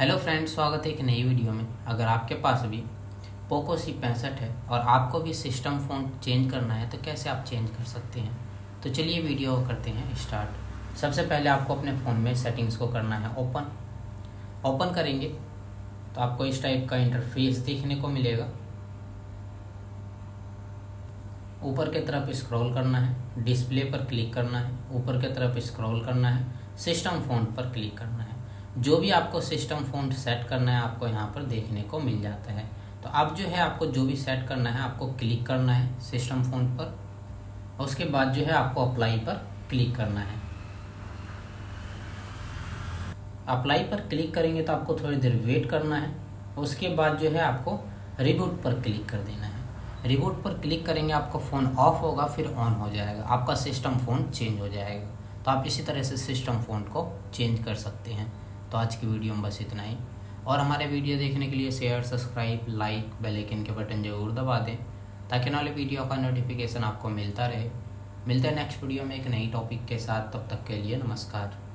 Hello friends, स्वागत है एक नई वीडियो में। अगर आपके पास अभी पोको C65 है और आपको भी सिस्टम फ़ोन चेंज करना है तो कैसे आप चेंज कर सकते हैं, तो चलिए वीडियो करते हैं स्टार्ट। सबसे पहले आपको अपने फ़ोन में सेटिंग्स को करना है ओपन करेंगे तो आपको इस टाइप का इंटरफेस देखने को मिलेगा। ऊपर की तरफ स्क्रॉल करना है, डिस्प्ले पर क्लिक करना है, ऊपर की तरफ स्क्रॉल करना है, सिस्टम फ़ोन पर क्लिक करना है। जो भी आपको सिस्टम फ़ॉन्ट सेट करना है आपको यहाँ पर देखने को मिल जाता है। तो अब जो है आपको जो भी सेट करना है आपको क्लिक करना है सिस्टम फ़ॉन्ट पर, और उसके बाद जो है आपको अप्लाई पर क्लिक करना है। अप्लाई पर क्लिक करेंगे तो आपको थोड़ी देर वेट करना है, उसके बाद जो है आपको रिबूट पर क्लिक कर देना है। रिबूट पर क्लिक करेंगे आपका फ़ोन ऑफ होगा, फिर ऑन हो जाएगा, आपका सिस्टम फ़ोन चेंज हो जाएगा। तो आप इसी तरह से सिस्टम फ़ोन को चेंज कर सकते हैं। तो आज की वीडियो में बस इतना ही, और हमारे वीडियो देखने के लिए share, subscribe, like, bell icon के बटन ज़रूर दबा दें ताकि नए वीडियो का नोटिफिकेशन आपको मिलता रहे। मिलते हैं नेक्स्ट वीडियो में एक नई टॉपिक के साथ, तब तक के लिए नमस्कार।